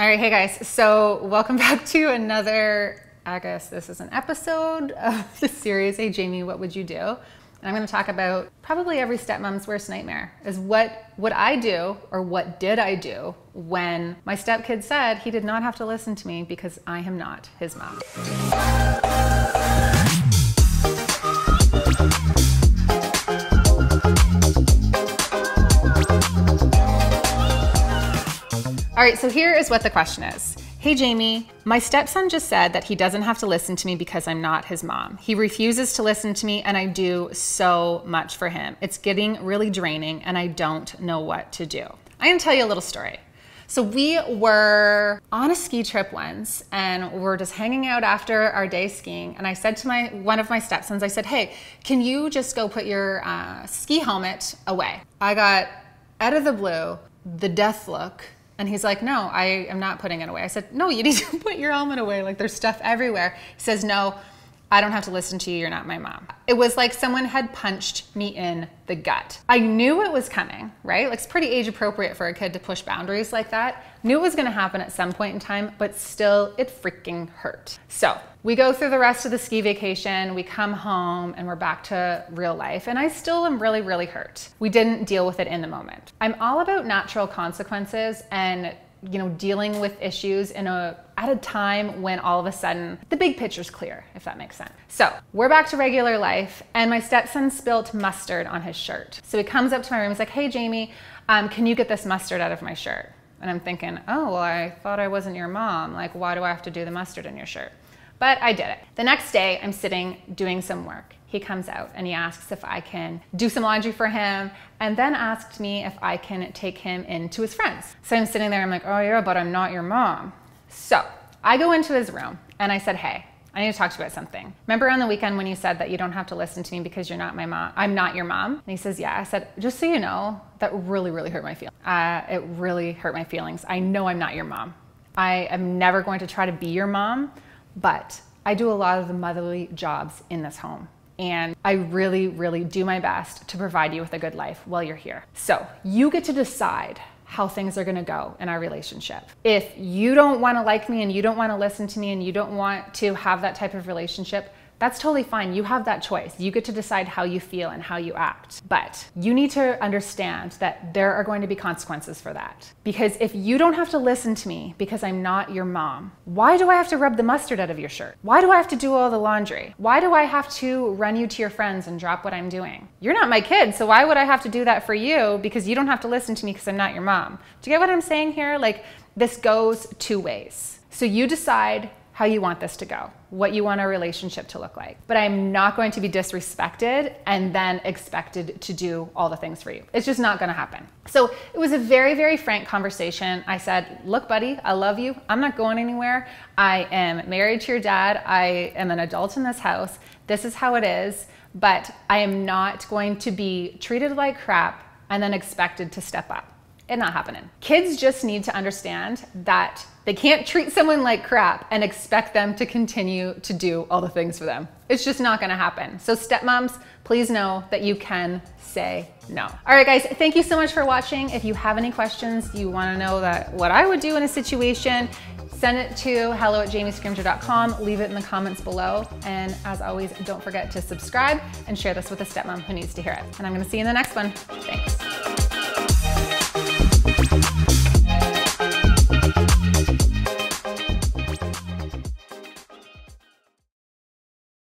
All right, hey guys, so welcome back to another, I guess this is an episode of the series, Hey Jamie, What Would You Do? And I'm gonna talk about probably every stepmom's worst nightmare is what would I do or what did I do when my stepkid said he did not have to listen to me because I am not his mom. All right, so here is what the question is. Hey Jamie, my stepson just said that he doesn't have to listen to me because I'm not his mom. He refuses to listen to me and I do so much for him. It's getting really draining and I don't know what to do. I'm gonna tell you a little story. So we were on a ski trip once and we're just hanging out after our day skiing and I said to one of my stepsons, I said, hey, can you just go put your ski helmet away? I got, out of the blue, the death look. And he's like, no, I am not putting it away. I said, no, you need to put your helmet away. Like there's stuff everywhere. He says, no, I don't have to listen to you. You're not my mom. It was like someone had punched me in the gut. I knew it was coming, right? Like it's pretty age appropriate for a kid to push boundaries like that. Knew it was gonna happen at some point in time, but still it freaking hurt. So we go through the rest of the ski vacation, we come home and we're back to real life. And I still am really, really hurt. We didn't deal with it in the moment. I'm all about natural consequences and dealing with issues at a time when all of a sudden the big picture's clear, if that makes sense. So we're back to regular life and my stepson spilt mustard on his shirt. So he comes up to my room, he's like, hey Jamie, can you get this mustard out of my shirt? And I'm thinking, oh, well, I thought I wasn't your mom. Like, why do I have to do the mustard in your shirt? But I did it. The next day I'm sitting doing some work. He comes out and he asks if I can do some laundry for him and then asked me if I can take him in to his friends. So I'm sitting there, I'm like, oh yeah, but I'm not your mom. So I go into his room and I said, hey, I need to talk to you about something. Remember on the weekend when you said that you don't have to listen to me because you're not my mom, I'm not your mom? And he says, yeah. I said, just so you know, that really, really hurt my feelings. It really hurt my feelings. I know I'm not your mom. I am never going to try to be your mom, but I do a lot of the motherly jobs in this home. And I really, really do my best to provide you with a good life while you're here. So you get to decide how things are gonna go in our relationship. If you don't wanna like me and you don't wanna listen to me and you don't want to have that type of relationship, that's totally fine. You have that choice. You get to decide how you feel and how you act. But you need to understand that there are going to be consequences for that. Because if you don't have to listen to me because I'm not your mom, why do I have to rub the mustard out of your shirt? Why do I have to do all the laundry? Why do I have to run you to your friends and drop what I'm doing? You're not my kid, so why would I have to do that for you because you don't have to listen to me because I'm not your mom? Do you get what I'm saying here? Like, this goes two ways. So you decide how you want this to go, what you want our relationship to look like. But I'm not going to be disrespected and then expected to do all the things for you. It's just not gonna happen. So it was a very, very frank conversation. I said, look, buddy, I love you. I'm not going anywhere. I am married to your dad. I am an adult in this house. This is how it is, but I am not going to be treated like crap and then expected to step up. It's not happening. Kids just need to understand that they can't treat someone like crap and expect them to continue to do all the things for them. It's just not gonna happen. So stepmoms, please know that you can say no. All right guys, thank you so much for watching. If you have any questions, you wanna know that what I would do in a situation, send it to hello@jamiescrimgeour.com, leave it in the comments below. And as always, don't forget to subscribe and share this with a stepmom who needs to hear it. And I'm gonna see you in the next one. Thanks.